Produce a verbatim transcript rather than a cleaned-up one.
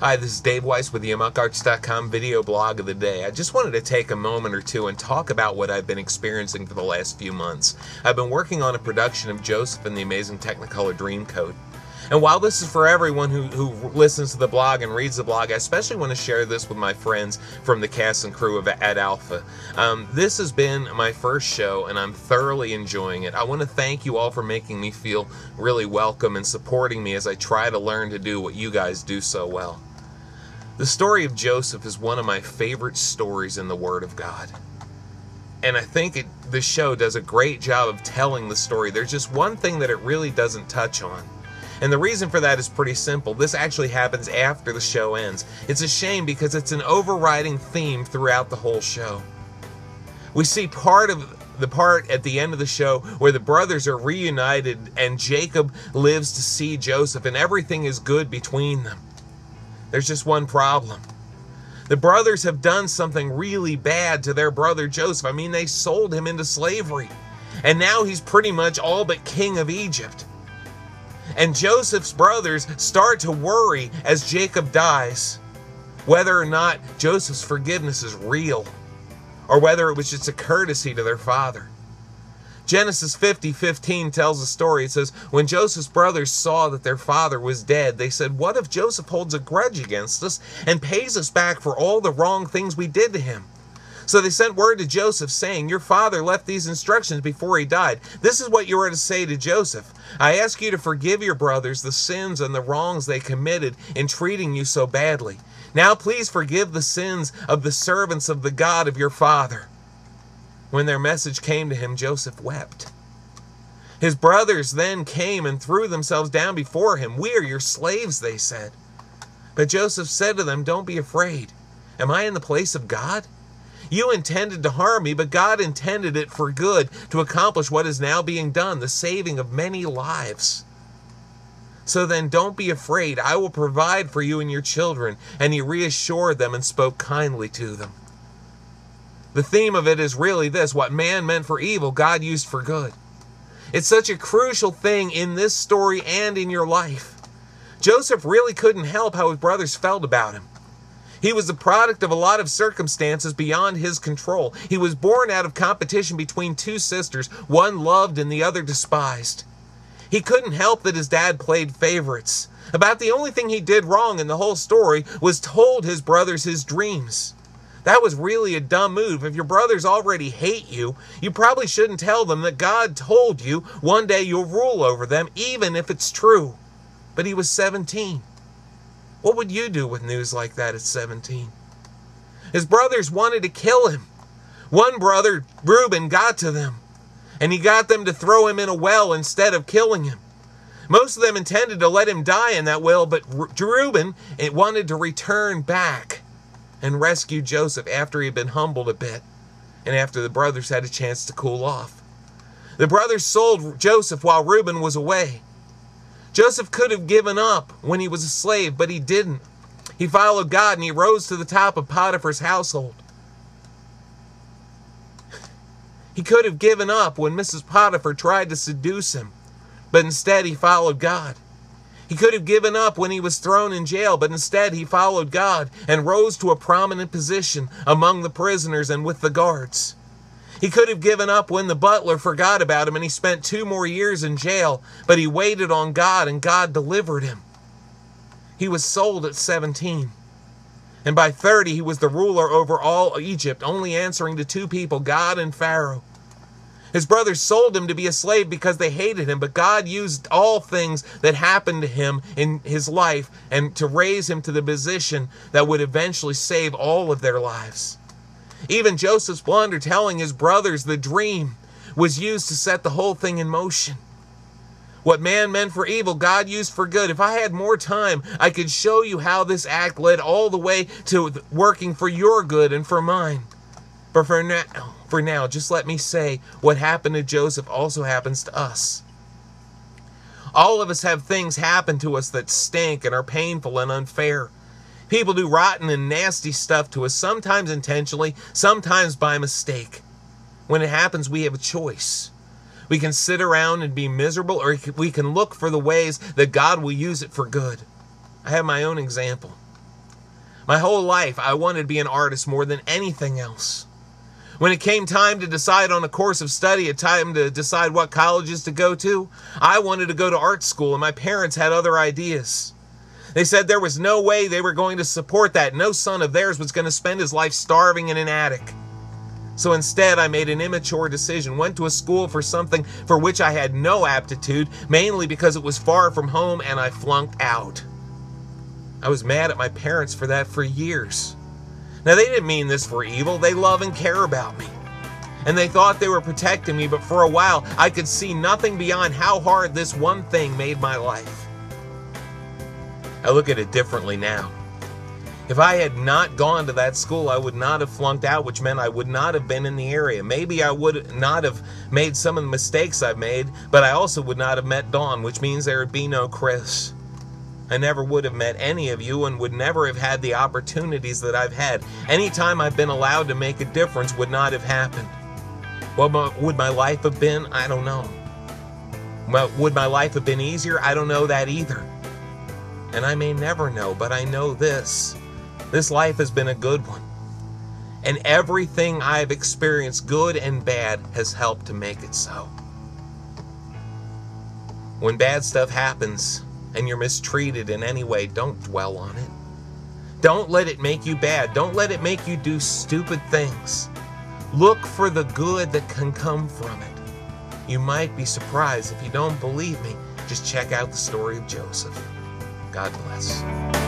Hi, this is Dave Weiss with the Amok Arts dot com video blog of the day. I just wanted to take a moment or two and talk about what I've been experiencing for the last few months. I've been working on a production of Joseph and the Amazing Technicolor Dreamcoat. And while this is for everyone who, who listens to the blog and reads the blog, I especially want to share this with my friends from the cast and crew of At Alpha. Um, this has been my first show, and I'm thoroughly enjoying it. I want to thank you all for making me feel really welcome and supporting me as I try to learn to do what you guys do so well. The story of Joseph is one of my favorite stories in the Word of God. And I think it, the show does a great job of telling the story. There's just one thing that it really doesn't touch on. And the reason for that is pretty simple. This actually happens after the show ends. It's a shame because it's an overriding theme throughout the whole show. We see part of the part at the end of the show where the brothers are reunited and Jacob lives to see Joseph and everything is good between them. There's just one problem. The brothers have done something really bad to their brother Joseph. I mean, they sold him into slavery. And now he's pretty much all but king of Egypt. And Joseph's brothers start to worry as Jacob dies whether or not Joseph's forgiveness is real or whether it was just a courtesy to their father. Genesis fifty fifteen tells a story. It says, when Joseph's brothers saw that their father was dead, they said, what if Joseph holds a grudge against us and pays us back for all the wrong things we did to him? So they sent word to Joseph saying, your father left these instructions before he died. This is what you are to say to Joseph. I ask you to forgive your brothers the sins and the wrongs they committed in treating you so badly. Now please forgive the sins of the servants of the God of your father. When their message came to him, Joseph wept. His brothers then came and threw themselves down before him. We are your slaves, they said. But Joseph said to them, don't be afraid. Am I in the place of God? You intended to harm me, but God intended it for good, to accomplish what is now being done, the saving of many lives. So then don't be afraid. I will provide for you and your children. And he reassured them and spoke kindly to them. The theme of it is really this: what man meant for evil, God used for good. It's such a crucial thing in this story and in your life. Joseph really couldn't help how his brothers felt about him. He was the product of a lot of circumstances beyond his control. He was born out of competition between two sisters, one loved and the other despised. He couldn't help that his dad played favorites. About the only thing he did wrong in the whole story was told his brothers his dreams. That was really a dumb move. If your brothers already hate you, you probably shouldn't tell them that God told you one day you'll rule over them, even if it's true. But he was seventeen. What would you do with news like that at seventeen? His brothers wanted to kill him. One brother, Reuben, got to them, and he got them to throw him in a well instead of killing him. Most of them intended to let him die in that well, but Reuben wanted to return back and rescue Joseph after he had been humbled a bit and after the brothers had a chance to cool off. The brothers sold Joseph while Reuben was away. Joseph could have given up when he was a slave, but he didn't. He followed God and he rose to the top of Potiphar's household. He could have given up when Missus Potiphar tried to seduce him, but instead he followed God. He could have given up when he was thrown in jail, but instead he followed God and rose to a prominent position among the prisoners and with the guards. He could have given up when the butler forgot about him and he spent two more years in jail, but he waited on God and God delivered him. He was sold at seventeen. And by thirty, he was the ruler over all Egypt, only answering to two people, God and Pharaoh. His brothers sold him to be a slave because they hated him, but God used all things that happened to him in his life and to raise him to the position that would eventually save all of their lives. Even Joseph's blunder telling his brothers the dream was used to set the whole thing in motion. What man meant for evil, God used for good. If I had more time, I could show you how this act led all the way to working for your good and for mine. But for now, for now, just let me say, what happened to Joseph also happens to us. All of us have things happen to us that stink and are painful and unfair. People do rotten and nasty stuff to us, sometimes intentionally, sometimes by mistake. When it happens, we have a choice. We can sit around and be miserable, or we can look for the ways that God will use it for good. I have my own example. My whole life, I wanted to be an artist more than anything else. When it came time to decide on a course of study, a time to decide what colleges to go to, I wanted to go to art school, and my parents had other ideas. They said there was no way they were going to support that. No son of theirs was going to spend his life starving in an attic. So instead, I made an immature decision, went to a school for something for which I had no aptitude, mainly because it was far from home and I flunked out. I was mad at my parents for that for years. Now, they didn't mean this for evil. They love and care about me. And they thought they were protecting me, but for a while, I could see nothing beyond how hard this one thing made my life. I look at it differently now. If I had not gone to that school, I would not have flunked out, which meant I would not have been in the area. Maybe I would not have made some of the mistakes I've made, but I also would not have met Dawn, which means there would be no Chris. I never would have met any of you and would never have had the opportunities that I've had. Any time I've been allowed to make a difference would not have happened. What would my life have been? I don't know. Would my life have been easier? I don't know that either. And I may never know, but I know this. This life has been a good one. And everything I've experienced, good and bad, has helped to make it so. When bad stuff happens, and you're mistreated in any way, don't dwell on it. Don't let it make you bad. Don't let it make you do stupid things. Look for the good that can come from it. You might be surprised. If you don't believe me, just check out the story of Joseph. God bless.